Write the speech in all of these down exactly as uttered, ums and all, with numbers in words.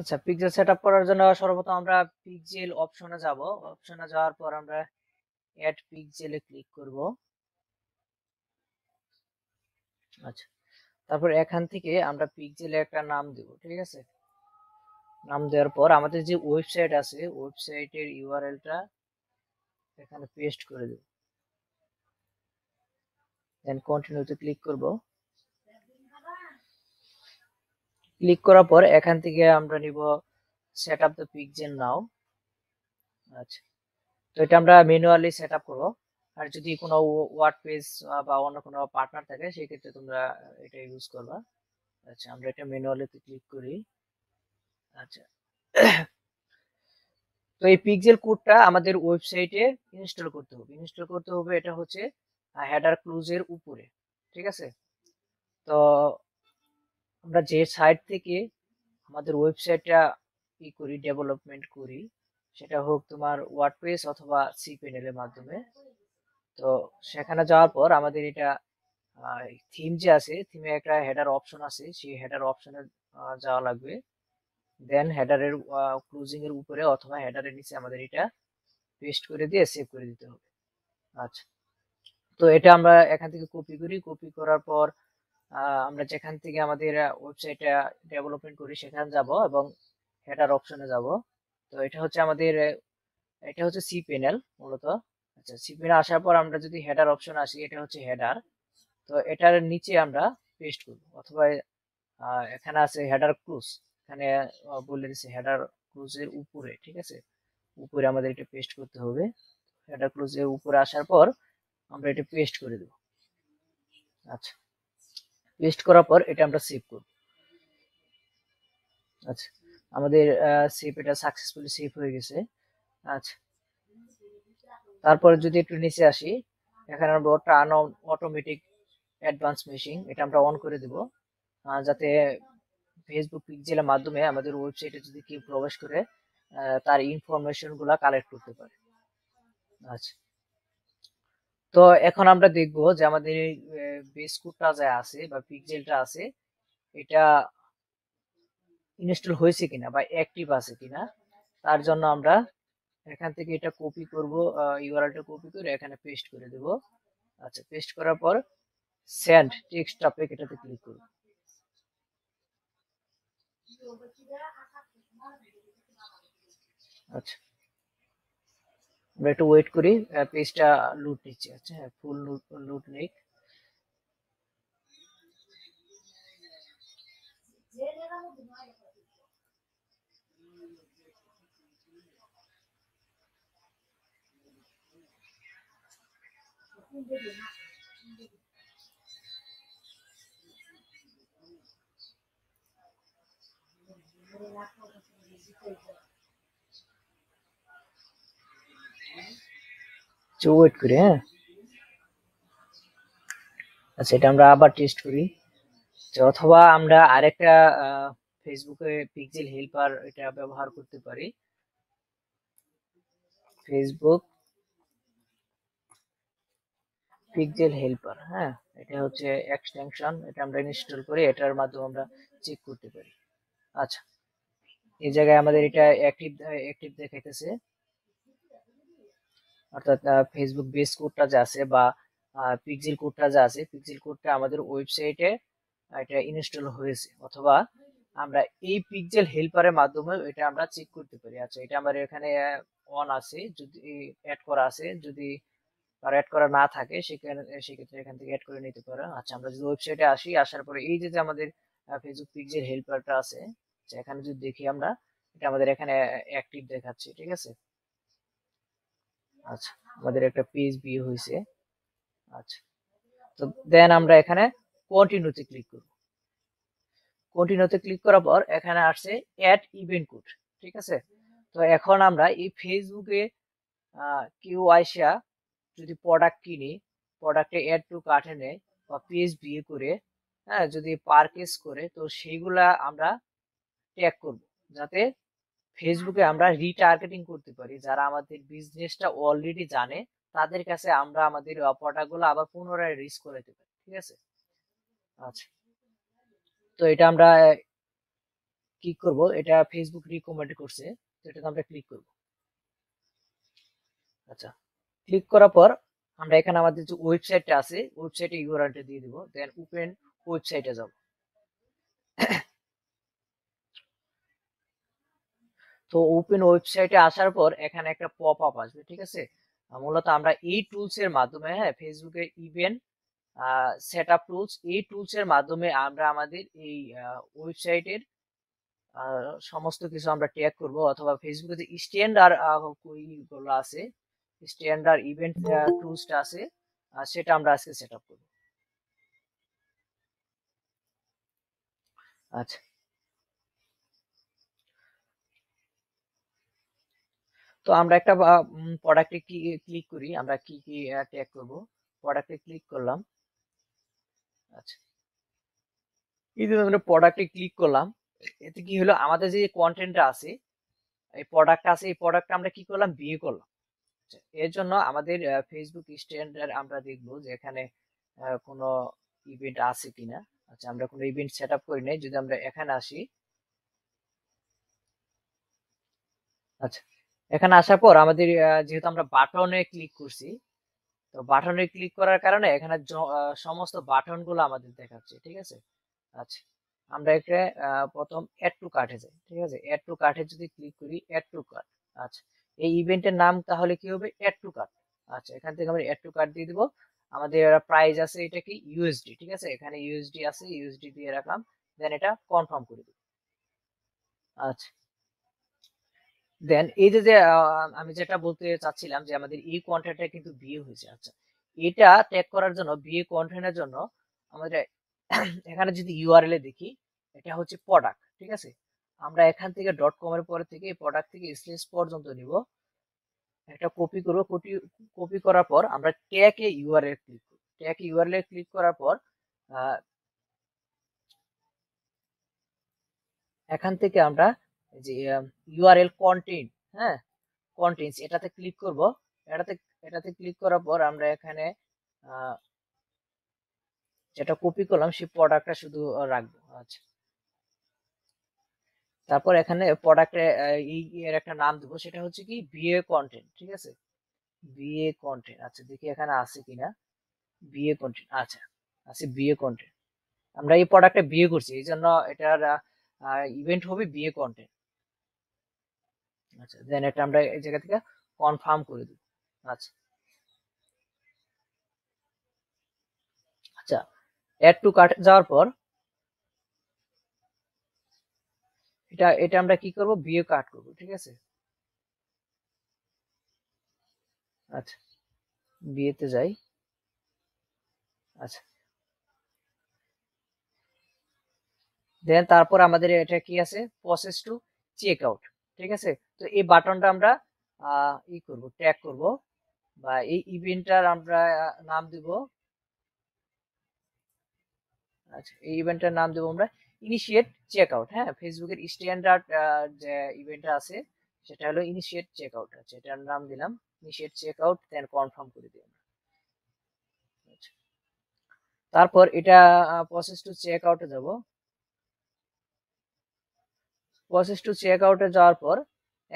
আচ্ছা, pixel setup করার জন্য সর্বপ্রথম আমরা পিক্সেল অপশনে যাব। অপশনে যাওয়ার পর আমরা অ্যাড পিক্সেলে ক্লিক করব। আচ্ছা, তারপর এখান থেকে আমরা পিক্সেলে একটা নাম দেব, ঠিক আছে? নাম দেওয়ার পর আমাদের যে ওয়েবসাইট আছে ওয়েবসাইটের ইউআরএলটা এখানে পেস্ট করে দেব, দেন কন্টিনিউতে ক্লিক করব। ক্লিক করার পর এখান থেকে আমরা নিব set up the pixel now. আচ্ছা, তো এটা আমরা ম্যানুয়ালি সেট আপ করব। আর যদি কোনো ওয়ার্ড পেজ বা অন্য কোনো পার্টনার থাকে সেক্ষেত্রে তোমরা এটা ইউজ করবা। আচ্ছা, আমরা এটা ম্যানুয়ালিতে ক্লিক করি। আচ্ছা, তো এই পিক্সেল কোডটা আমাদের ওয়েবসাইটে ইনস্টল করতে হবে। ইনস্টল করতে হবে এটা হচ্ছে হেডার ক্লোজের উপরে, ঠিক আছে? তো আমরা যে সাইট থেকে আমাদের ওয়েবসাইটটা কি করি, ডেভেলপমেন্ট করি, সেটা হোক তোমার ওয়ার্ডপ্রেস অথবা সি প্যানেলের মাধ্যমে। তো সেখানে যাওয়ার পর আমাদের এটা থিম যে আছে, থিমে একটা হেডার অপশন আছে, সেই হেডার অপশনে যাওয়া লাগবে। দেন হেডারের ক্লোজিং এর উপরে অথবা হেডারের নিচে আমাদের এটা পেস্ট করে দিয়ে সেভ করে দিতে হবে। আচ্ছা, তো এটা আমরা এখান থেকে কপি করি। কপি করার পর আমরা যেখান থেকে আমাদের ওয়েবসাইটটা ডেভেলপমেন্ট করি সেখানে যাব এবং হেডার অপশনে যাব। তো এটা হচ্ছে আমাদের, এটা হচ্ছে সি প্যানেল মূলত। আচ্ছা, সি প্যানেল আসার পর আমরা যদি হেডার অপশন আসি, এটা হচ্ছে হেডার। তো এটার নিচে আমরা পেস্ট করব, অথবা এখানে আছে হেডার ক্লোজ, এখানে বলে দিচ্ছি হেডার ক্লোজের উপরে, ঠিক আছে? উপরে আমাদের এটা পেস্ট করতে হবে। হেডার ক্লোজের উপরে আসার পর আমরা এটা পেস্ট করে দেব। আচ্ছা, পেস্ট করার পর এটা আমরা সেভ করব। আচ্ছা, আমাদের সেভ, এটা সাকসেসফুলি সেভ হয়ে গেছে। আচ্ছা, তারপরে যদি একটু নিচে আসি, এখানে আমরা turn on automatic advance matching, এটা আমরা অন করে দেব, যাতে ফেসবুক পিক্সেলের মাধ্যমে আমাদের ওয়েবসাইটে যদি কেউ প্রবেশ করে তার ইনফরমেশনগুলো কালেক্ট করতে পারে। আচ্ছা, তো এখন আমরা দেখব যে আমাদের বেস কোডটা যা আছে বা পিক্সেলটা আছে এটা ইনস্টল হয়েছে কিনা বা অ্যাক্টিভ আছে কিনা। তার জন্য আমরা এখান থেকে এটা কপি করব, ইউআরএলটা কপি করে এখানে পেস্ট করে দেব। আচ্ছা, পেস্ট করার পর সেন্ড টেক্সট টপিক এটাতে ক্লিক করব। আচ্ছা, আমরা একটু ওয়েট করি, পেজটা লুট নিচ্ছে। আচ্ছা, হ্যাঁ, ফুল লুট লুট নিক। ওয়েট করি, হ্যাঁ। আচ্ছা, এটা আমরা আবার টেস্ট করি, অথবা আমরা আরেকটা ফেসবুকে পিক্সেল হেল্পার এটা ব্যবহার করতে পারি। ফেসবুক পিক্সেল হেল্পার, হ্যাঁ, এটা হচ্ছে এক্সটেনশন, এটা আমরা ইনস্টল করি, এটার মাধ্যমে আমরা চেক করতে পারি। আচ্ছা, এই জায়গায় আমাদের এটা অ্যাক্টিভ অ্যাক্টিভ দেখাইতেছে, অর্থাৎ ফেসবুক বেস কোডটা যা আছে বা পিক্সেল কোডটা যা আছে, পিক্সেল কোডটা আমাদের ওয়েবসাইটে এটা ইনস্টল হয়েছে, অথবা আমরা এই পিক্সেল হেল্পারের মাধ্যমে এটা আমরা চেক করতে পারি। আচ্ছা, এটা আমাদের এখানে অন আছে, যদি অ্যাড করা আছে, যদি আর অ্যাড করা না থাকে সেখানে সেক্ষেত্রে এখান থেকে অ্যাড করে নিতে পারো। আচ্ছা, আমরা যদি ওয়েবসাইটে আসি, আসার পরে এই যে আমাদের ফেসবুক পিক্সেল হেল্পারটা আছে, এখানে যদি দেখি আমরা, এটা আমাদের এখানে অ্যাক্টিভ দেখাচ্ছে, ঠিক আছে? আচ্ছা, আমাদের একটা পেজ ভিউ হয়েছে। আচ্ছা, তো দেন আমরা এখানে কন্টিনিউতে ক্লিক করব। কন্টিনিউতে ক্লিক করার পর এখানে আসছে অ্যাড ইভেন্ট কোড, ঠিক আছে? তো এখন আমরা এই ফেসবুকে কেউ আইসা যদি প্রোডাক্ট কিনি, প্রোডাক্টে অ্যাড টু কার্টে নেয় বা পেজ ভিউ করে, হ্যাঁ, যদি পারচেজ করে, তো সেইগুলা আমরা ট্যাগ করব, যাতে ফেসবুকে আমরা রিটার্গেটিং করতে পারি। যারা আমাদের বিজনেসটা অলরেডি জানে তাদের কাছে আমরা আমাদের প্রোডাক্টগুলো আবার পুনরায় রিচ করে দিতে পারি, ঠিক আছে? আচ্ছা, তো এটা আমরা কি করব, এটা ফেসবুক রিকমেন্ড করছে, সেটাতে আমরা ক্লিক করব। আচ্ছা, ক্লিক করার পর আমরা এখানে আমাদের যে ওয়েবসাইটটা আছে ওয়েবসাইটে ইউআরএলটা দিয়ে দেব, দেন ওপেন ওয়েবসাইটে যাব। তো ওপেন ওয়েবসাইটে আসার পর এখানে একটা পপ আপ আসবে, ঠিক আছে। মূলত আমরা এই টুলস এর মাধ্যমে, হ্যাঁ, ফেসবুকের ইভেন্ট সেট আপ টুলস, এই টুলস এর মাধ্যমে আমরা আমাদের এই ওয়েবসাইটের সমস্ত কিছু আমরা ট্যাগ করব, অথবা ফেসবুকে যে স্ট্যান্ডার্ড গুলো আছে, স্ট্যান্ডার্ড ইভেন্ট টুলসটা আছে, সেটা আমরা আজকে সেট আপ করব। আচ্ছা, তো আমরা একটা প্রোডাক্টে ক্লিক করি, আমরা কি কি ট্যাগ করব, প্রোডাক্টে ক্লিক করলাম। আচ্ছা, এই যে আমরা প্রোডাক্টে ক্লিক করলাম, এতে কি হলো, আমাদের যে কন্টেন্টটা আছে, এই প্রোডাক্টটা আছে, এই প্রোডাক্টটা আমরা কি করলাম, বিয়ে করলাম। এর জন্য আমাদের ফেসবুক স্ট্যান্ডার্ড আমরা দেখব যে এখানে কোনো ইভেন্ট আছে কিনা। আচ্ছা, আমরা কোনো ইভেন্ট সেট আপ করি নাই, যদি আমরা এখানে আসি, আচ্ছা, এখানে আসার পর আমাদের যেহেতু আমরা বাটনে ক্লিক করছি, তো বাটনে ক্লিক করার কারণে এখানে সমস্ত বাটনগুলো আমাদের দেখাচ্ছে, ঠিক আছে। আচ্ছা, আমরা একটা প্রথম অ্যাড টু কার্টে যাই, ঠিক আছে। অ্যাড টু কার্টে যদি ক্লিক করি, অ্যাড টু কার্ট, আচ্ছা, এই ইভেন্টের নাম তাহলে কি হবে, অ্যাড টু কার্ট। আচ্ছা, এখান থেকে আমরা অ্যাড টু কার্ট দিয়ে দিব। আমাদের প্রাইস আছে, এটা কি ইউএসডি, ঠিক আছে, এখানে ইউএসডি আছে, ইউএসডি দিয়ে রাখলাম, দেন এটা কনফার্ম করে দিব। আচ্ছা, দেন এই যে আমি যেটা বলতে চাচ্ছিলাম যে আমাদের এই কন্টেন্টটা কিন্তু বিয়ে হয়েছে। আচ্ছা, এটা ট্যাগ করার জন্য, বিয়ে কন্টেন্টের জন্য আমাদের এখানে যদি ইউআরএল এ দেখি, এটা হচ্ছে প্রোডাক্ট, ঠিক আছে। আমরা এখান থেকে ডট কম এর পরে থেকে এই প্রোডাক্ট থেকে স্লেস পর্যন্ত নিব, একটা কপি করব। কপি কপি করার পর আমরা ট্যাগ এ ইউআরএল ক্লিক করব। ট্যাগ এ ইউআরএল ক্লিক করার পর এখান থেকে আমরা যে ইউআরএল কন্টেন্ট, হ্যাঁ, কন্টেন্টস, এটাতে ক্লিক করব। এটাতে এটাতে ক্লিক করার পর আমরা এখানে যেটা কপি করলাম সেই প্রোডাক্টটা শুধু রাখবো। আচ্ছা, তারপর এখানে প্রোডাক্টে এর একটা নাম দেবো, সেটা হচ্ছে কি বিএ কন্টেন্ট, ঠিক আছে, বিএ কন্টেন্ট। আচ্ছা, দেখি এখানে আছে কিনা বিএ কন্টেন্ট। আচ্ছা, আছে বিএ কন্টেন্ট। আমরা এই প্রোডাক্টে বিয়ে করছি, এই জন্য এটার ইভেন্ট হবে বিএ কন্টেন্ট। আচ্ছা, দেন এটা আমরা এই জায়গা থেকে কনফার্ম করে দিই। আচ্ছা, আচ্ছা, অ্যাড টু কার্ট যাওয়ার পর এটা এটা আমরা কি করব, বিয়ে কাট করব, ঠিক আছে। আচ্ছা, বিয়েতে যাই। আচ্ছা, দেন তারপর আমাদের এটা কি আছে, প্রসেস টু চেক আউট, ঠিক আছে। তো এই বাটনটা আমরা ই করব, ট্যাগ করব, বা এই ইভেন্টটার আমরা নাম দেব। আচ্ছা, এই ইভেন্টটার নাম দেব আমরা ইনিশিয়েট চেক আউট, হ্যাঁ, ফেসবুকের স্ট্যান্ডার্ড যে ইভেন্টটা আছে সেটা হলো ইনিশিয়েট চেক আউট। আচ্ছা, এটার নাম দিলাম initiate check out, then confirm করে দিলাম। আচ্ছা, তারপর এটা প্রসেস টু চেক আউটে যাব। প্রসেস টু চেক আউটে যাওয়ার পর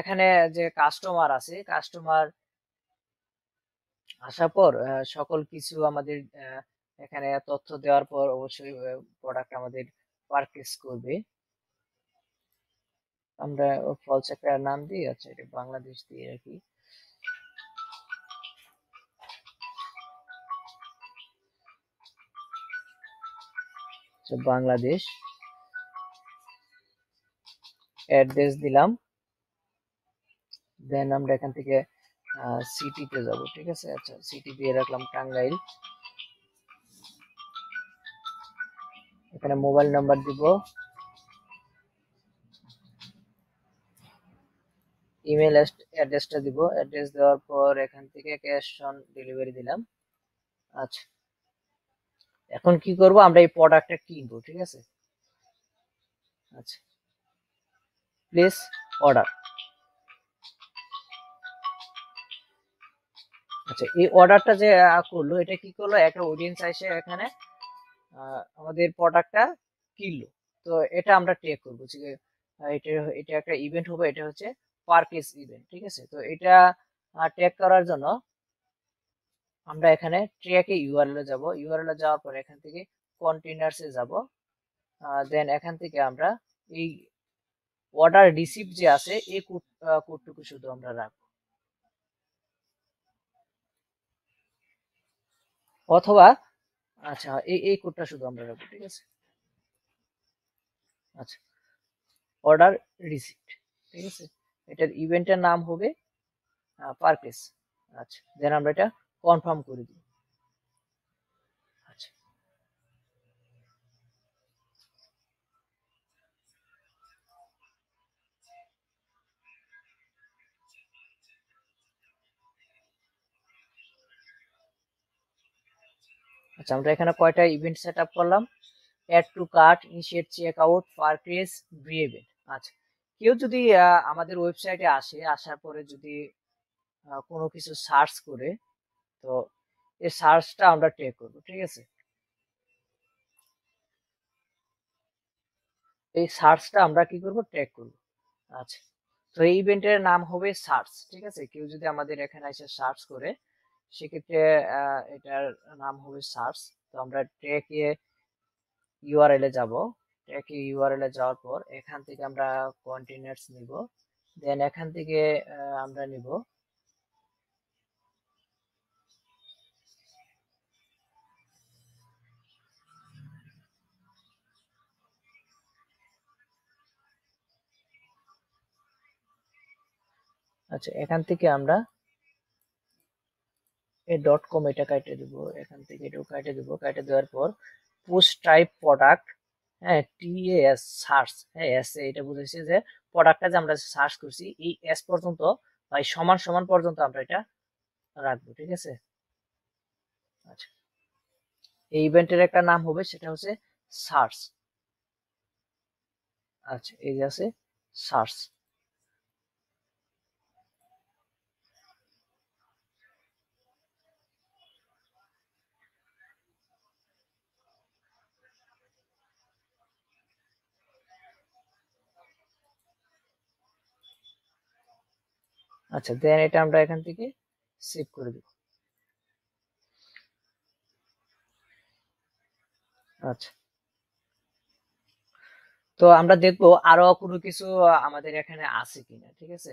এখানে যে কাস্টমার আছে, কাস্টমার আসার পর সকল কিছু আমাদের এখানে তথ্য দেওয়ার পর অবশ্যই প্রোডাক্ট আমাদের পারচেজ করবে। আমরা ফলস একটা নাম দিই, আচ্ছা, এটা বাংলাদেশ দিয়ে রাখি। আচ্ছা, বাংলাদেশ অ্যাড্রেস দিলাম, দেন আমরা এখান থেকে সিটিতে যাব, ঠিক আছে। আচ্ছা, সিটি দিয়ে রাখলাম টাঙ্গাইল, এখানে মোবাইল নাম্বার দিব, ইমেল অ্যাড্রেসটা দিব, অ্যাড্রেস দেওয়ার পর এখান থেকে ক্যাশ অন ডেলিভারি দিলাম। আচ্ছা, এখন কি করব, আমরা এই প্রোডাক্টটা কিনবো, ঠিক আছে। আচ্ছা, প্লেস অর্ডার। আচ্ছা, এই অর্ডারটা যে করলো, এটা কি করলো, একটা অডিয়েন্স আসে এখানে আমাদের প্রোডাক্টটা কিনলো। তো এটা আমরা ট্যাগ করবো যে এটা এটা একটা ইভেন্ট হবে, এটা হচ্ছে পার পেজ ইভেন্ট, ঠিক আছে। তো এটা ট্র্যাক করার জন্য আমরা এখানে ট্র্যাকে ইউআরএল এ যাব, ইউআরএল এ যাওয়ার পর এখান থেকে কন্টেইনারসে যাব, দেন এখান থেকে আমরা এই অর্ডার রিসিপ্ট যে আছে এই কোড কোডটুকু শুধু আমরা রাখব, অথবা আচ্ছা এই এই কোডটা শুধু আমরা রাখব, ঠিক আছে। আচ্ছা অর্ডার রিসিপ্ট, ঠিক আছে, এটার ইভেন্টের নাম হবে পার পেজ। আচ্ছা দেন আমরা এটা কনফার্ম করে দিই। আচ্ছা আচ্ছা আমরা এখানে কয়টা ইভেন্ট সেট আপ করলাম, add to cart, initiate check out, per page, V event. আচ্ছা কেউ যদি আমাদের ওয়েবসাইটে আসে, আসার পরে যদি কোনো কিছু সার্চ করে, তো এই সার্চটা আমরা ট্র্যাক করব, ঠিক আছে। এই সার্চটা আমরা কি করব, ট্র্যাক করব। আচ্ছা তো এই ইভেন্টের নাম হবে সার্চ, ঠিক আছে। কেউ যদি আমাদের এখানে এসে সার্চ করে সেক্ষেত্রে এটার নাম হবে সার্চ। তো আমরা ট্র্যাকে ইউআরএল এ যাব, ট্র্যাকে ইউআরএল এ যাওয়ার পর এখান থেকে আমরা কন্টেইনার্স নিব, দেন এখান থেকে আমরা নিব আচ্ছা এখান থেকে আমরা এই ডট কম এটা কেটে দেব, এখান থেকে এটাও কেটে দেব। কেটে দেওয়ার পর পোস্ট টাইপ প্রোডাক্ট, হ্যাঁ টিএস সার্চ, হ্যাঁ এস এটা বুঝাইছে যে প্রোডাক্টটা যে আমরা সার্চ করছি এই এস পর্যন্ত বা সমান সমান পর্যন্ত আমরা এটা রাখবো, ঠিক আছে। আচ্ছা এই ইভেন্টের একটা নাম হবে, সেটা হচ্ছে সার্চ। আচ্ছা এই যে আছে সার্চ। আচ্ছা দেন এটা আমরা এখান থেকে সেভ করে দেব। আচ্ছা তো আমরা দেখবো আরো কোনো কিছু আমাদের এখানে আছে কিনা, ঠিক আছে।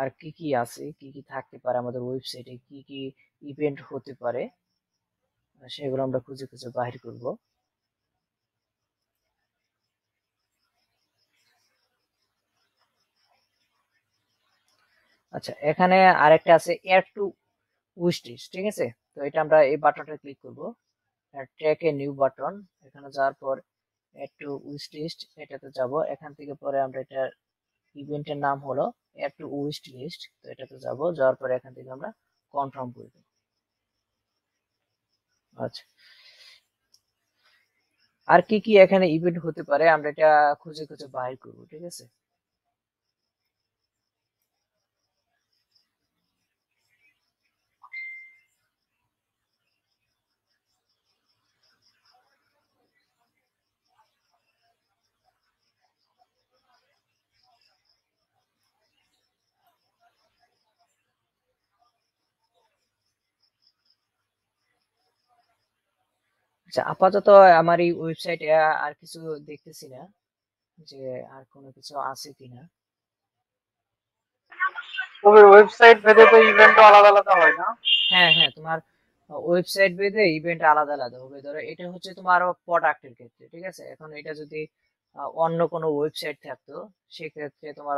আর কি কি আছে, কি কি থাকতে পারে আমাদের ওয়েবসাইটে, কি কি ইভেন্ট হতে পারে সেগুলো আমরা খুঁজে খুঁজে বাহির করবো। আচ্ছা এখানে আরেকটা আছে অ্যাড টু উইশ লিস্ট, ঠিক আছে। তো এটা আমরা এই বাটনটা ক্লিক করব, ট্র্যাক এ নিউ বাটন, এখানে যাওয়ার পর অ্যাড টু উইশ লিস্ট এটাতে যাব। এখান থেকে পরে আমরা এটা ইভেন্টের নাম হলো অ্যাড টু উইশ লিস্ট, তো এটাতে যাব, যাওয়ার পরে এখান থেকে আমরা কনফার্ম করে দেব। আচ্ছা আর কি কি এখানে ইভেন্ট হতে পারে আমরা এটা খুঁজে খুঁজে বাহির করব, ঠিক আছে। আচ্ছা আপাতত আমার এই ওয়েবসাইটে আর কিছু দেখতেছি না যে আর কোনো কিছু আছে কিনা। তবে ওয়েবসাইট ভেদে তো ইভেন্ট আলাদা আলাদা হয় না? হ্যাঁ হ্যাঁ তোমার ওয়েবসাইট ভেদে ইভেন্ট আলাদা আলাদা হবে। ধরো এটা হচ্ছে তোমার প্রোডাক্টের ক্ষেত্রে, ঠিক আছে। এখন এটা যদি অন্য কোনো ওয়েবসাইট থাকতো সেক্ষেত্রে তোমার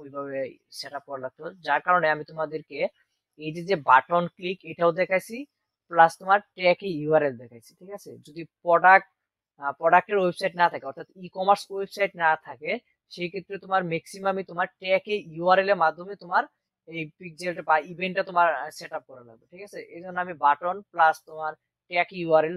ওইভাবে সেট আপ করা লাগতো, যার কারণে আমি তোমাদেরকে এই যে যে বাটন ক্লিক এটাও দেখাইছি, প্লাস তোমার ট্র্যাকে ইউআরএল দেখাইছি, ঠিক আছে। যদি প্রোডাক্ট প্রোডাক্টের ওয়েবসাইট না থাকে, অর্থাৎ ই কমার্স ওয়েবসাইট না থাকে, সেই ক্ষেত্রে তোমার ম্যাক্সিমামই তোমার ট্র্যাকে ইউআরএল এর মাধ্যমে তোমার এই পিক্সেলটা বা ইভেন্টটা তোমার সেট আপ করা লাগবে, ঠিক আছে। এই জন্য আমি বাটন প্লাস তোমার ট্র্যাকে ইউআরএল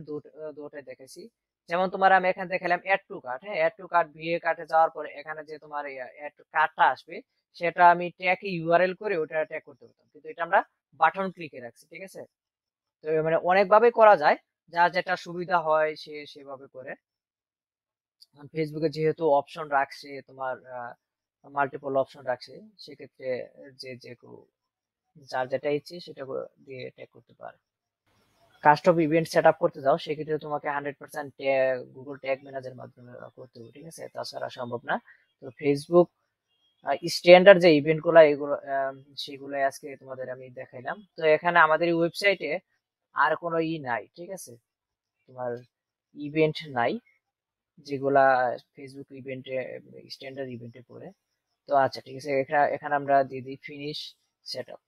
দুটোই দেখাইছি। যেমন তোমার আমি এখানে দেখালাম অ্যাড টু কার্ট, হ্যাঁ অ্যাড টু কার্ট ভিএ কার্টে যাওয়ার পরে এখানে যে তোমার অ্যাড কার্টটা আসবে সেটা আমি ট্র্যাকে ইউআরএল করে ওটা ট্র্যাক করতে পারতাম, কিন্তু এটা আমরা বাটন ক্লিকে রাখছি, ঠিক আছে। তো মানে অনেকভাবে করা যায়, যা যেটা সুবিধা হয় সে সেভাবে করে। Facebook এ যেহেতু অপশন রাখছে তোমার মাল্টিপল অপশন রাখছে সে ক্ষেত্রে যে যে কো যার যেটা ইচ্ছে সেটা দিয়ে ট্যাগ করতে পারে। কাস্টম ইভেন্ট সেটআপ করতে যাও সে ক্ষেত্রে তোমাকে one hundred percent tag Google tag ম্যানেজারের মাধ্যমে করতে হবে, ঠিক আছে? তাছাড়া সম্ভব না। তো ফেসবুক স্ট্যান্ডার্ড যে ইভেন্টগুলো এগুলো সেগুলো আজকে তোমাদের আমি দেখাইলাম। তো এখানে আমাদের ওয়েবসাইটে আর কোনো ই নাই, ঠিক আছে, তোমার ইভেন্ট নাই যেগুলা ফেসবুক ইভেন্টে স্ট্যান্ডার্ড ইভেন্টে পড়ে। তো আচ্ছা ঠিক আছে, এখানে এখানে আমরা দিয়ে দিই ফিনিশ সেটআপ,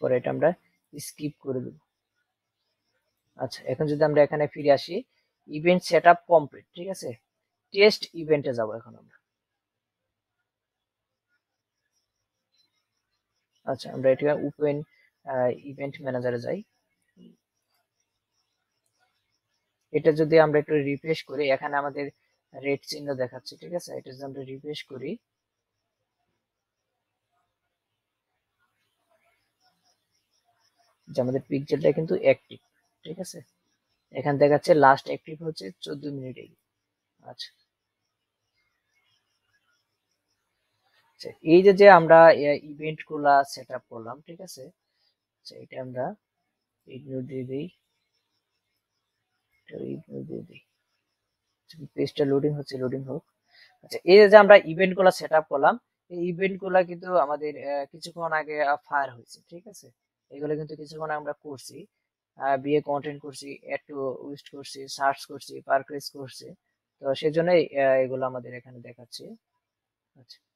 পরে এটা আমরা স্কিপ করে দেব। আচ্ছা এখন যদি আমরা এখানে ফিরে আসি, ইভেন্ট সেটআপ কমপ্লিট, ঠিক আছে। টেস্ট ইভেন্টে যাব এখন আমরা। আচ্ছা আমরা এটা ওপেন ইভেন্ট ম্যানেজারে যাই। এটা যদি আমরা একটু রিফ্রেশ করি, এখানে আমাদের রেড চিহ্ন দেখাচ্ছে, ঠিক আছে। এটা যদি আমরা রিফ্রেশ করি, যে আমাদের পিক্সেলটা কিন্তু অ্যাক্টিভ, ঠিক আছে। এখান দেখাচ্ছে লাস্ট অ্যাক্টিভ হচ্ছে চোদ্দ মিনিট আগে। আচ্ছা এই যে যে আমরা ইভেন্ট গুলা সেট আপ করলাম, ঠিক আছে। আচ্ছা এটা আমরা ইগনোর দিয়ে দিই, ইগনোর দিয়ে দিই, পেজটা লোডিং হচ্ছে, লোডিং হোক। আচ্ছা এই যে আমরা ইভেন্ট গুলা সেট আপ করলাম, এই ইভেন্ট গুলা কিন্তু আমাদের কিছুক্ষণ আগে ফায়ার হয়েছে, ঠিক আছে। এগুলো কিন্তু কিছুক্ষণ আমরা করছি, বিয়ে কন্টেন্ট করছি, অ্যাড টু উইস্ট করছি, সার্চ করছি, পারচেজ করছি। তো সেজন্যই এগুলো আমাদের এখানে দেখাচ্ছে। আচ্ছা